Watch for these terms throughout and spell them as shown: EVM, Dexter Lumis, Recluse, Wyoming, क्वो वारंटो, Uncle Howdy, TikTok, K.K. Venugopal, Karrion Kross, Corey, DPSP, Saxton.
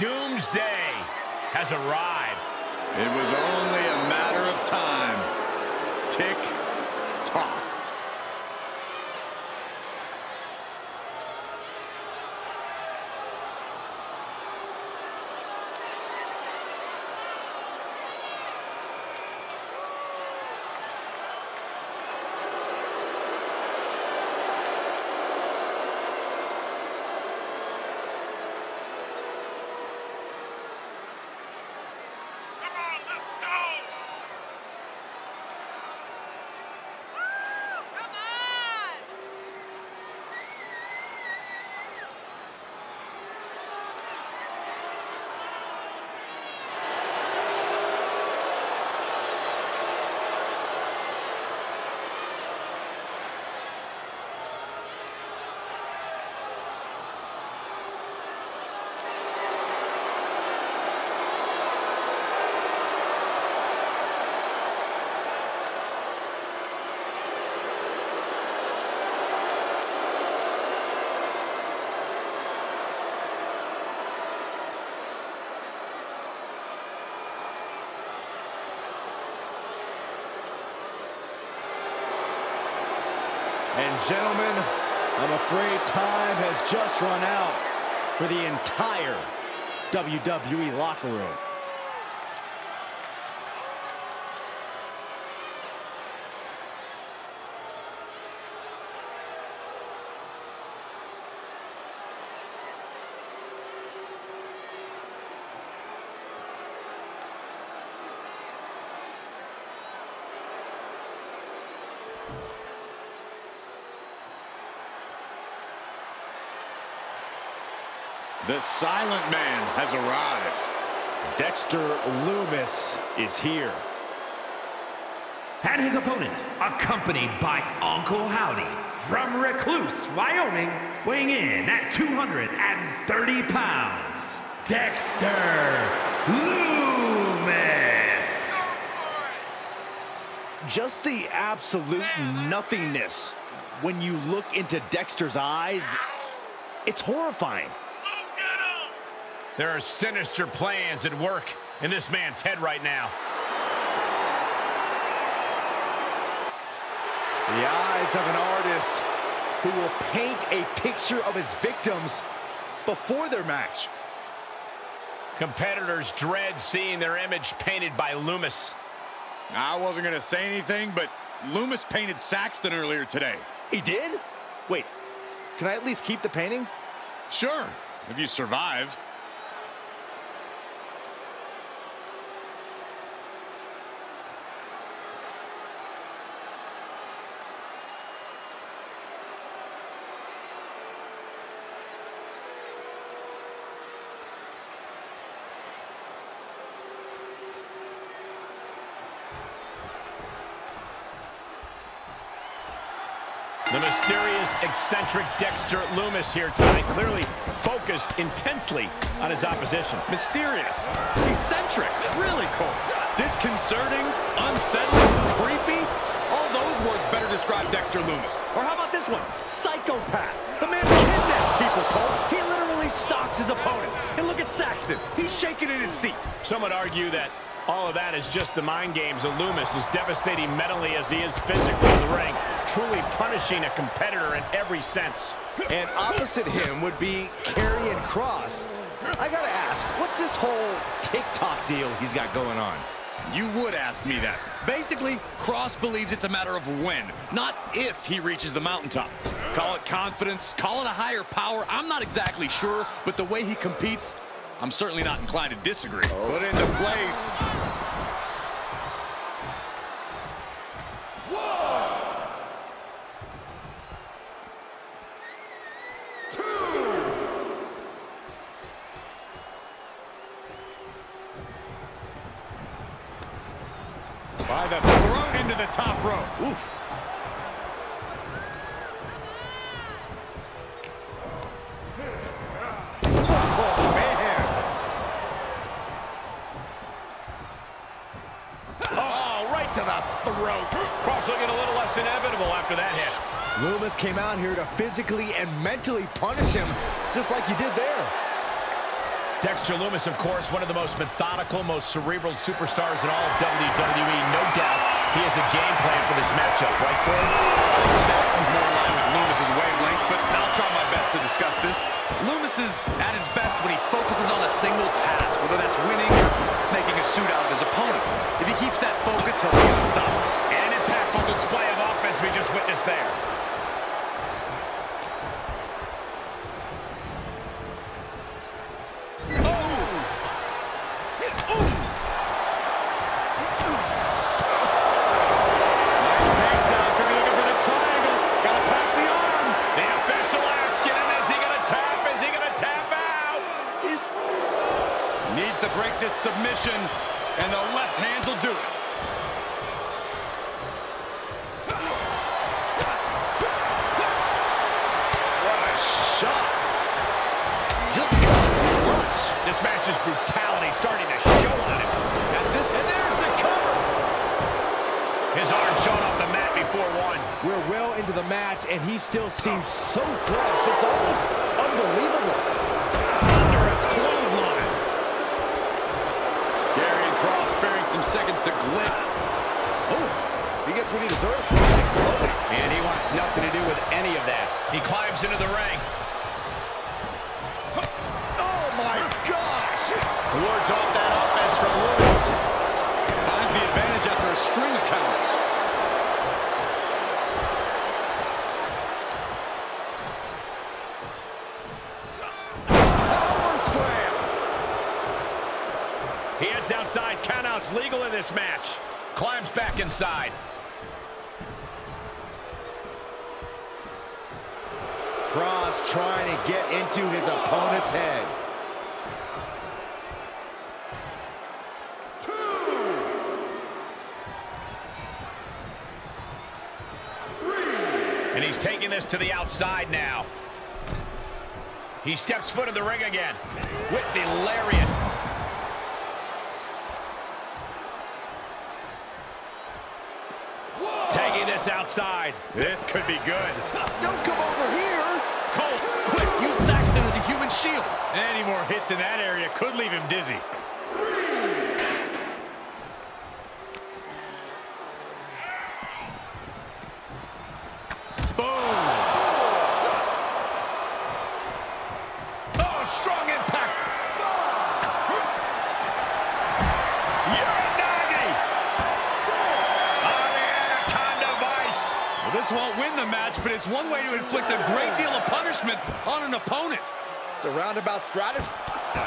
doomsday has arrived. It was only a matter of time. Tick tock. And gentlemen, I'm afraid time has just run out for the entire WWE locker room. The Silent Man has arrived. Dexter Lumis is here. And his opponent, accompanied by Uncle Howdy, from Recluse, Wyoming, weighing in at 230 pounds, Dexter Lumis. Just the absolute nothingness when you look into Dexter's eyes, it's horrifying. There are sinister plans at work in this man's head right now. The eyes of an artist who will paint a picture of his victims before their match. Competitors dread seeing their image painted by Lumis. I wasn't going to say anything, but Lumis painted Saxton earlier today. He did? Wait, can I at least keep the painting? Sure, if you survive. The mysterious, eccentric Dexter Lumis here tonight, clearly focused intensely on his opposition. Mysterious, eccentric, really cool, disconcerting, unsettling, creepy. All those words better describe Dexter Lumis. Or how about this one? Psychopath. The man kidnapped people, Cole. He literally stalks his opponents. And look at Saxton. He's shaking in his seat. Some would argue that all of that is just the mind games of Lumis, as devastating mentally as he is physically in the ring, truly punishing a competitor in every sense. And opposite him would be Karrion Kross. I gotta ask, what's this whole TikTok deal he's got going on? You would ask me that. Basically, Kross believes it's a matter of when, not if he reaches the mountaintop. Call it confidence, call it a higher power, I'm not exactly sure, but the way he competes, I'm certainly not inclined to disagree. Put into place. One, two. By the throat into the top rope. Oof. Lumis came out here to physically and mentally punish him, just like you did there. Dexter Lumis, of course, one of the most methodical, most cerebral superstars in all of WWE. No doubt he has a game plan for this matchup, right, Corey? Saxton's more in line with Lumis's wavelength, but I'll try my best to discuss this. Lumis is at his best when he focuses on a single task, whether that's winning or making a suit out of his opponent. If he keeps that focus, he'll be unstoppable. And an impactful display of offense we just witnessed there. Needs to break this submission, and the left hands will do it. What a shot. Just got crushed. This match's brutality starting to show on it. And there's the cover. His arm showed off the mat before one. We're well into the match, and he still seems so fresh. It's almost unbelievable. Thunderous clothesline. Karrion Kross sparing some seconds to glint. Oof! He gets what he deserves from that glory. And he wants nothing to do with any of that. He climbs into the ring. Oh my gosh! Wards off that offense from Lumis. Finds the advantage after a string of counters. He heads outside, countouts legal in this match. Climbs back inside. Kross trying to get into his opponent's head. Two. Three. And he's taking this to the outside now. He steps foot in the ring again with the lariat. This outside. This could be good. Don't come over here. Cole, quick, use Saxton as a human shield. Any more hits in that area could leave him dizzy. Three. Boom. Oh, strong impact. Five. Yeah. This won't win the match, but it's one way to inflict a great deal of punishment on an opponent. It's a roundabout strategy. A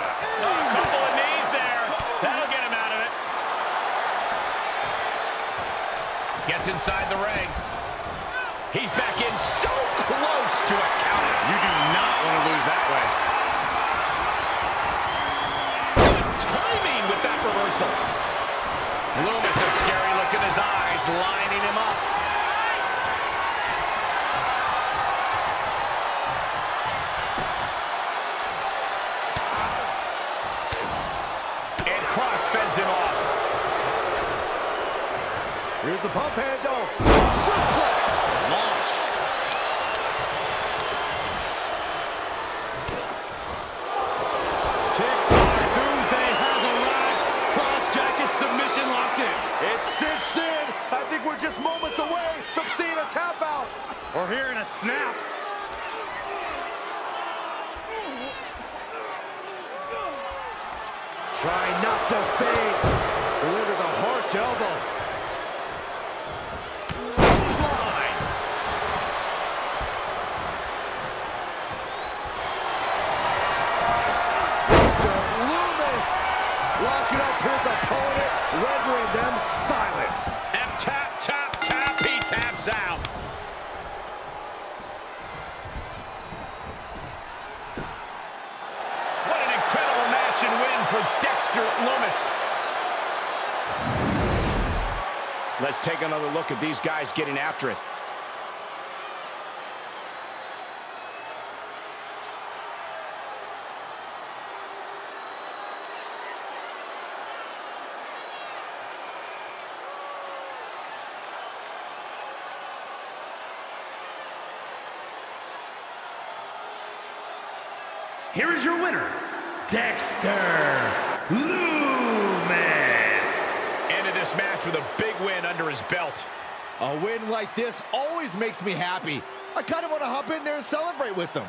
couple of knees there. That'll get him out of it. Gets inside the ring. He's back in so close to a count. You do not want to lose that way. Good timing with that reversal. Lumis is scary look in his eyes, lining him up. Here's the pump handle. Suplex. Launched. TikTok Doomsday has arrived. Cross jacket submission locked in. It's cinched in. I think we're just moments away from seeing a tap out. Or hearing a snap. Try not to fade. Delivers a harsh elbow. Locking up his opponent, rendering them silence. And tap, tap, tap, he taps out. What an incredible match and win for Dexter Lumis. Let's take another look at these guys getting after it. Here is your winner, Dexter Lumis. Ended this match with a big win under his belt. A win like this always makes me happy. I kind of want to hop in there and celebrate with them.